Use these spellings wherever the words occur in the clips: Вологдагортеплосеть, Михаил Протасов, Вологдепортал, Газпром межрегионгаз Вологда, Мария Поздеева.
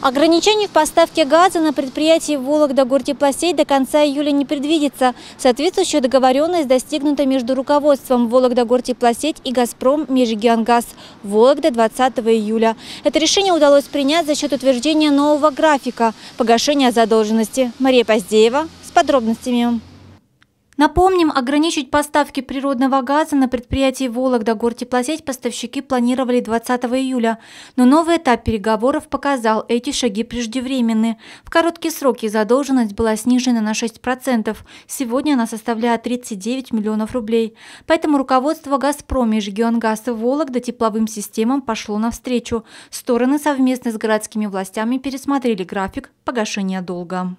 Ограничений в поставке газа на предприятии «Вологдагортеплосеть» до конца июля не предвидится. Соответствующая договоренность достигнута между руководством «Вологдагортеплосеть» и «Газпром межрегионгаз Вологда» 20 июля. Это решение удалось принять за счет утверждения нового графика погашения задолженности. Мария Поздеева с подробностями. Напомним, ограничить поставки природного газа на предприятии «Вологдагортеплосеть» поставщики планировали 20 июля. Но новый этап переговоров показал, эти шаги преждевременны. В короткие сроки задолженность была снижена на 6%. Сегодня она составляет 39 миллионов рублей. Поэтому руководство «Газпром» межрегионгаза Вологда тепловым системам пошло навстречу. Стороны совместно с городскими властями пересмотрели график погашения долга.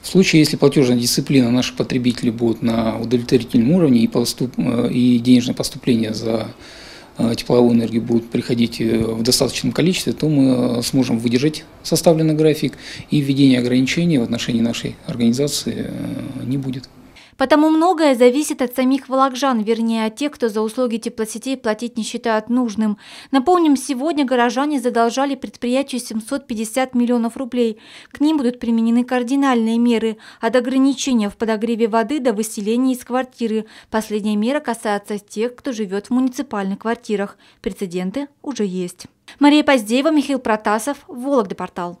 В случае, если платежная дисциплина наших потребителей будет на удовлетворительном уровне и денежное поступление за тепловую энергию будут приходить в достаточном количестве, то мы сможем выдержать составленный график, и введение ограничений в отношении нашей организации не будет. Потому многое зависит от самих вологжан, вернее от тех, кто за услуги теплосетей платить не считает нужным. Напомним, сегодня горожане задолжали предприятию 750 миллионов рублей. К ним будут применены кардинальные меры – от ограничения в подогреве воды до выселения из квартиры. Последняя мера касается тех, кто живет в муниципальных квартирах. Прецеденты уже есть. Мария Поздеева, Михаил Протасов, Вологдепортал.